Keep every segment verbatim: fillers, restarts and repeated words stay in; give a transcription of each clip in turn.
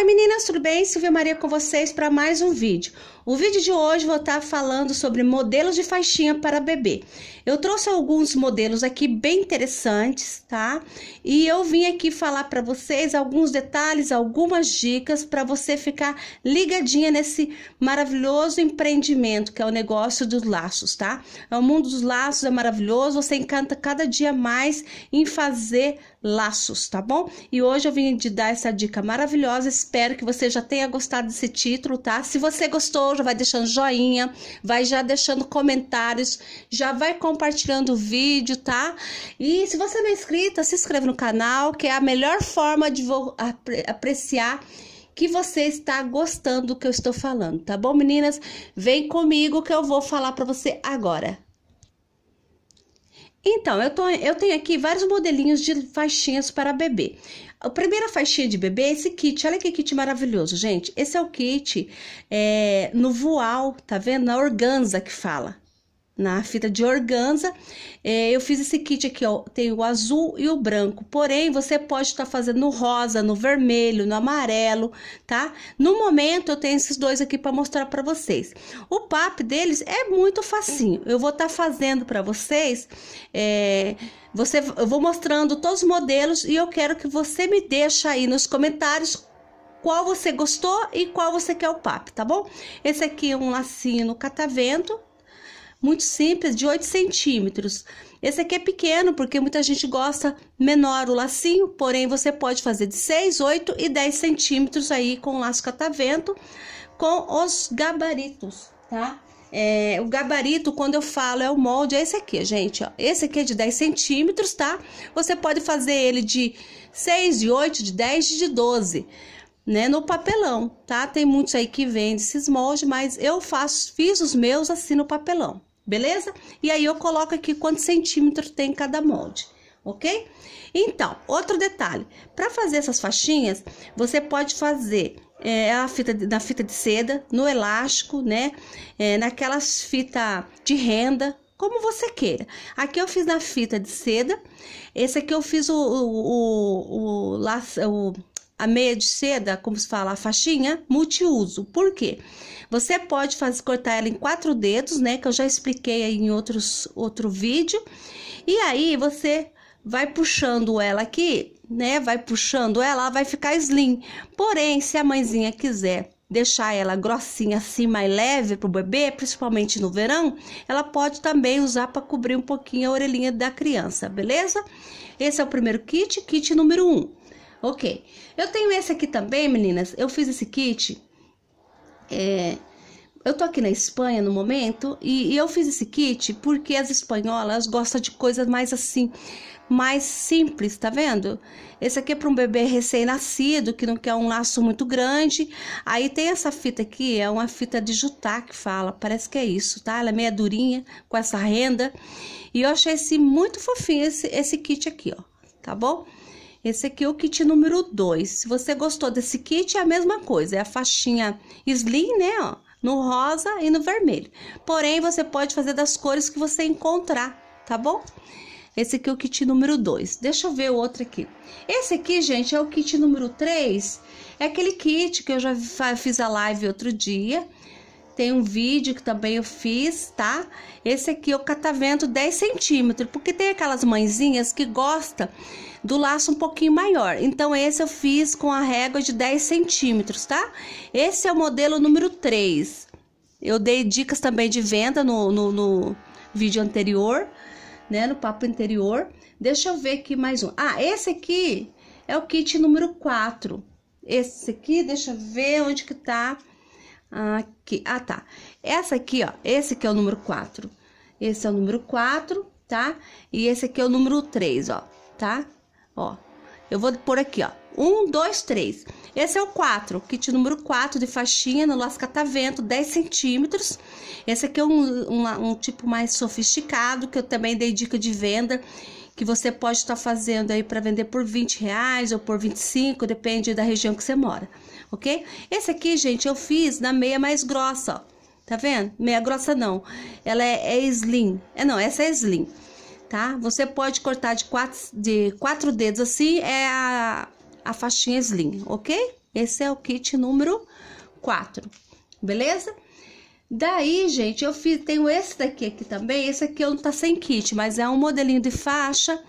Oi meninas, tudo bem? Silvia Maria com vocês para mais um vídeo. O vídeo de hoje vou estar falando sobre modelos de faixinha para bebê. Eu trouxe alguns modelos aqui bem interessantes, tá? E eu vim aqui falar para vocês alguns detalhes, algumas dicas para você ficar ligadinha nesse maravilhoso empreendimento que é o negócio dos laços, tá? O mundo dos laços é maravilhoso, você encanta cada dia mais em fazer laços, tá bom? E hoje eu vim te dar essa dica maravilhosa. Espero que você já tenha gostado desse título, tá? Se você gostou, já vai deixando joinha, vai já deixando comentários, já vai compartilhando o vídeo, tá? E se você não é inscrita, se inscreva no canal, que é a melhor forma de apreciar que você está gostando do que eu estou falando, tá bom, meninas? Vem comigo que eu vou falar para você agora. Então, eu, tô, eu tenho aqui vários modelinhos de faixinhas para bebê. A primeira faixinha de bebê é esse kit. Olha que kit maravilhoso, gente. Esse é o kit é, no voal, tá vendo? Na organza que fala. Na fita de organza. É, eu fiz esse kit aqui, ó. Tem o azul e o branco. Porém, você pode estar tá fazendo no rosa, no vermelho, no amarelo, tá? No momento, eu tenho esses dois aqui para mostrar para vocês. O papo deles é muito facinho. Eu vou estar tá fazendo para vocês... É... Você, eu vou mostrando todos os modelos e eu quero que você me deixe aí nos comentários qual você gostou e qual você quer o papo, tá bom? Esse aqui é um lacinho no catavento, muito simples, de oito centímetros. Esse aqui é pequeno, porque muita gente gosta menor o lacinho, porém você pode fazer de seis, oito e dez centímetros aí com o laço catavento, com os gabaritos, tá? É, o gabarito, quando eu falo, é o molde, é esse aqui, gente, ó. Esse aqui é de dez centímetros, tá? Você pode fazer ele de seis, de oito, de dez, de doze, né? No papelão, tá? Tem muitos aí que vendem esses moldes, mas eu faço, fiz os meus assim no papelão, beleza? E aí eu coloco aqui quantos centímetros tem cada molde, ok? Então, outro detalhe, para fazer essas faixinhas, você pode fazer... É, a fita, na fita de seda, no elástico, né? É, naquelas fitas de renda, como você queira. Aqui eu fiz na fita de seda. Esse aqui eu fiz o, o, o, o, o, a meia de seda, como se fala, a faixinha, multiuso. Por quê? Você pode fazer, cortar ela em quatro dedos, né? Que eu já expliquei aí em outros, outro vídeo. E aí, você... vai puxando ela aqui, né? Vai puxando ela, ela vai ficar slim. Porém, se a mãezinha quiser deixar ela grossinha assim, mais leve pro bebê, principalmente no verão, ela pode também usar para cobrir um pouquinho a orelhinha da criança, beleza? Esse é o primeiro kit, kit número um. Ok. Eu tenho esse aqui também, meninas. Eu fiz esse kit... É... Eu tô aqui na Espanha no momento e, e eu fiz esse kit porque as espanholas gostam de coisas mais assim, mais simples, tá vendo? Esse aqui é para um bebê recém-nascido, que não quer um laço muito grande. Aí tem essa fita aqui, é uma fita de jutá que fala, parece que é isso, tá? Ela é meia durinha, com essa renda. E eu achei esse muito fofinho, esse, esse kit aqui, ó, tá bom? Esse aqui é o kit número dois. Se você gostou desse kit, é a mesma coisa, é a faixinha slim, né, ó? No rosa e no vermelho. Porém, você pode fazer das cores que você encontrar, tá bom? Esse aqui é o kit número dois. Deixa eu ver o outro aqui. Esse aqui, gente, é o kit número três. É aquele kit que eu já fiz a live outro dia. Tem um vídeo que também eu fiz, tá? Esse aqui é o catavento dez centímetros, porque tem aquelas mãezinhas que gostam do laço um pouquinho maior. Então, esse eu fiz com a régua de dez centímetros, tá? Esse é o modelo número três. Eu dei dicas também de venda no, no, no vídeo anterior, né? No papo anterior. Deixa eu ver aqui mais um. Ah, esse aqui é o kit número quatro. Esse aqui, deixa eu ver onde que tá... Aqui, ah tá, essa aqui ó, esse que é o número quatro, esse é o número quatro, tá? E esse aqui é o número três, ó, tá? Ó, eu vou pôr aqui ó, um, dois, três. Esse é o quatro, kit número quatro de faixinha no laço catavento, dez centímetros. Esse aqui é um, um, um tipo mais sofisticado, que eu também dei dica de venda, que você pode estar tá fazendo aí para vender por vinte reais ou por vinte e cinco, depende da região que você mora. Ok? Esse aqui, gente, eu fiz na meia mais grossa, ó. Tá vendo? Meia grossa não. Ela é, é slim. É, não, essa é slim, tá? Você pode cortar de quatro, de quatro dedos assim, é a, a a faixinha slim, ok? Esse é o kit número quatro, beleza? Daí, gente, eu fiz, tenho esse daqui aqui também. Esse aqui eu não tá sem kit, mas é um modelinho de faixa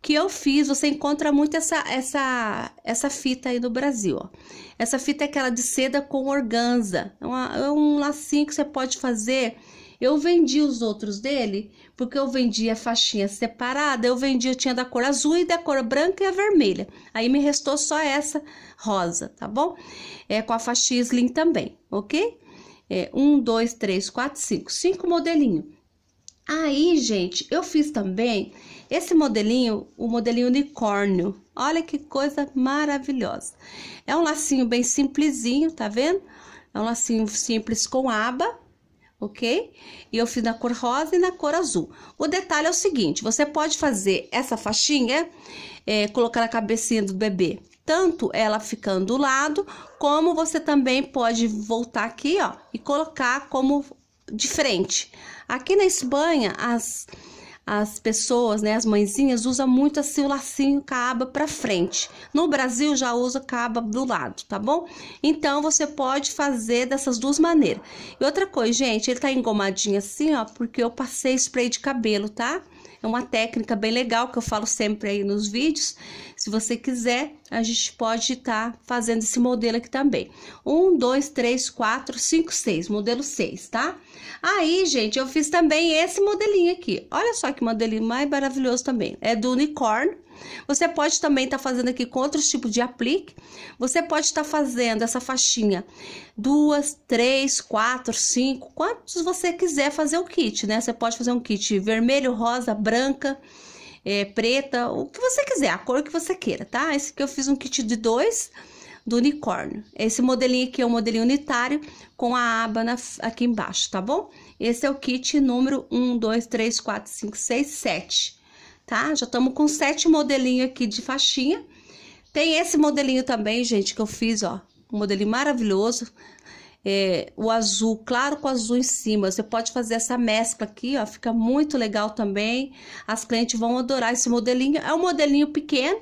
que eu fiz. Você encontra muito essa, essa, essa fita aí no Brasil, ó. Essa fita é aquela de seda com organza. É, uma, é um lacinho que você pode fazer. Eu vendi os outros dele, porque eu vendia a faixinha separada. Eu vendi, eu tinha da cor azul e da cor branca e a vermelha. Aí me restou só essa rosa, tá bom? É com a faixinha slim também, ok? É, um, dois, três, quatro, cinco. Cinco modelinho. Aí, gente, eu fiz também esse modelinho, o modelinho unicórnio. Olha que coisa maravilhosa. É um lacinho bem simplesinho, tá vendo? É um lacinho simples com aba, ok? E eu fiz na cor rosa e na cor azul. O detalhe é o seguinte, você pode fazer essa faixinha, é, colocar na cabecinha do bebê. Tanto ela ficando do lado, como você também pode voltar aqui, ó, e colocar como de frente. Aqui na Espanha, as, as pessoas, né, as mãezinhas, usam muito assim o lacinho com a aba pra frente. No Brasil, já usa com a aba do lado, tá bom? Então, você pode fazer dessas duas maneiras. E outra coisa, gente, ele tá engomadinho assim, ó, porque eu passei spray de cabelo, tá? É uma técnica bem legal que eu falo sempre aí nos vídeos. Se você quiser, a gente pode estar tá fazendo esse modelo aqui também. Um, dois, três, quatro, cinco, seis. Modelo seis, tá? Aí, gente, eu fiz também esse modelinho aqui. Olha só que modelinho mais maravilhoso também. É do unicórnio. Você pode também estar tá fazendo aqui com outros tipos de aplique. Você pode estar tá fazendo essa faixinha duas, três, quatro, cinco, quantos você quiser fazer o kit, né? Você pode fazer um kit vermelho, rosa, branca, é, preta, o que você quiser, a cor que você queira, tá? Esse aqui eu fiz um kit de dois do unicórnio. Esse modelinho aqui é um modelinho unitário com a aba na, aqui embaixo, tá bom? Esse é o kit número um, dois, três, quatro, cinco, seis, sete. Tá? Já estamos com sete modelinhos aqui de faixinha. Tem esse modelinho também, gente, que eu fiz, ó. Um modelinho maravilhoso. É, o azul, claro, com azul em cima. Você pode fazer essa mescla aqui, ó. Fica muito legal também. As clientes vão adorar esse modelinho. É um modelinho pequeno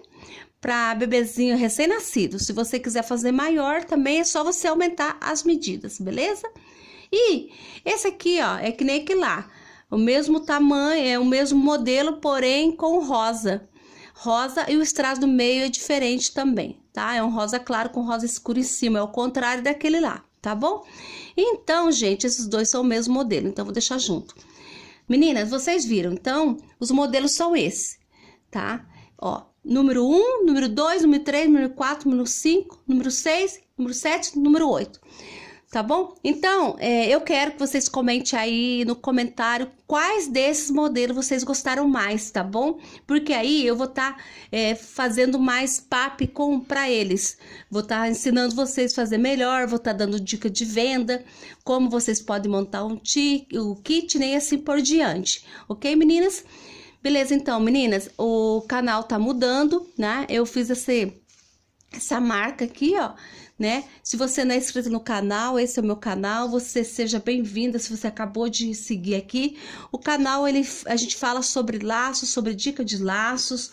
para bebezinho recém-nascido. Se você quiser fazer maior, também é só você aumentar as medidas, beleza? E esse aqui, ó, é que nem aquele lá. O mesmo tamanho, é o mesmo modelo, porém com rosa. Rosa e o estraço do meio é diferente também, tá? É um rosa claro com rosa escuro em cima, é o contrário daquele lá, tá bom? Então, gente, esses dois são o mesmo modelo, então vou deixar junto. Meninas, vocês viram, então, os modelos são esses, tá? Ó, número um, número dois, número três, número quatro, número cinco, número seis, número sete, número oito. Tá bom? Então, é, eu quero que vocês comentem aí no comentário quais desses modelos vocês gostaram mais, tá bom? Porque aí eu vou estar tá, é, fazendo mais papo com para eles. Vou estar tá ensinando vocês a fazer melhor, vou estar tá dando dica de venda, como vocês podem montar um, ti, um kit, nem assim por diante. Ok, meninas? Beleza, então, meninas, o canal tá mudando, né? Eu fiz esse, essa marca aqui, ó. Né? Se você não é inscrito no canal, esse é o meu canal, você seja bem-vinda. Se você acabou de seguir aqui, o canal, ele, a gente fala sobre laços, sobre dica de laços,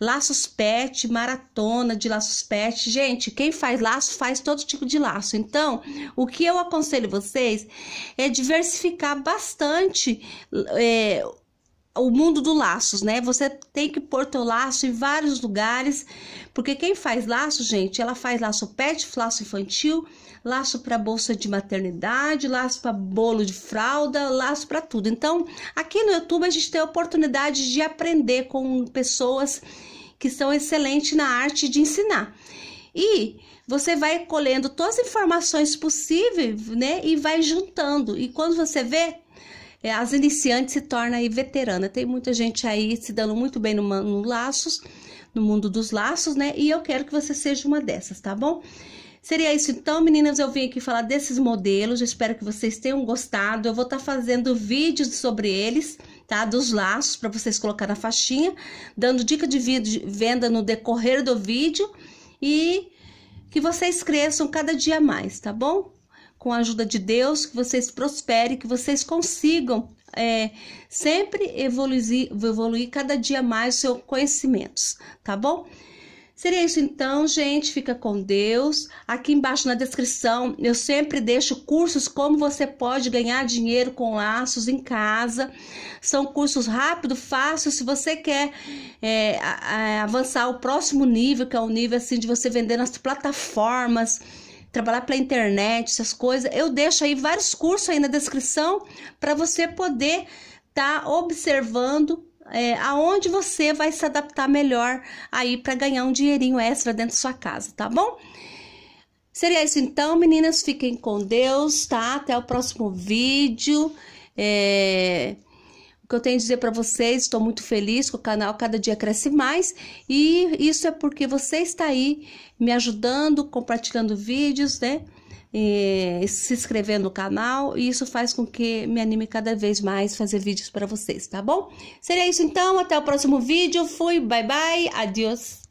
laços pet, maratona de laços pet. Gente, quem faz laço, faz todo tipo de laço. Então, o que eu aconselho vocês é diversificar bastante é, o mundo do laços, né? Você tem que pôr teu laço em vários lugares, porque quem faz laço, gente, ela faz laço pet, laço infantil, laço para bolsa de maternidade, laço para bolo de fralda, laço para tudo. Então, aqui no YouTube a gente tem a oportunidade de aprender com pessoas que são excelentes na arte de ensinar. E você vai colhendo todas as informações possíveis, né? E vai juntando. E quando você vê, as iniciantes se tornam aí veterana. Tem muita gente aí se dando muito bem no, no laços, no mundo dos laços, né? E eu quero que você seja uma dessas, tá bom? Seria isso então, meninas. Eu vim aqui falar desses modelos. Eu espero que vocês tenham gostado. Eu vou estar tá fazendo vídeos sobre eles, tá? Dos laços, para vocês colocar na faixinha, dando dica de venda no decorrer do vídeo. E que vocês cresçam cada dia mais, tá bom? Com a ajuda de Deus, que vocês prosperem, que vocês consigam é, sempre evoluir, evoluir cada dia mais os seus conhecimentos, tá bom? Seria isso então, gente. Fica com Deus. Aqui embaixo na descrição eu sempre deixo cursos como você pode ganhar dinheiro com laços em casa. São cursos rápidos, fáceis. Se você quer é, avançar ao próximo nível, que é o nível assim de você vender nas plataformas, trabalhar pela internet, essas coisas, eu deixo aí vários cursos aí na descrição para você poder estar tá observando É, aonde você vai se adaptar melhor aí para ganhar um dinheirinho extra dentro da sua casa, tá bom? Seria isso então, meninas. Fiquem com Deus, tá? Até o próximo vídeo. É... O que eu tenho a dizer para vocês, estou muito feliz que o canal cada dia cresce mais, e isso é porque você está aí me ajudando, compartilhando vídeos, né? E se inscrever no canal, e isso faz com que me anime cada vez mais fazer vídeos para vocês, tá bom? Seria isso então, até o próximo vídeo, fui, bye bye, adiós!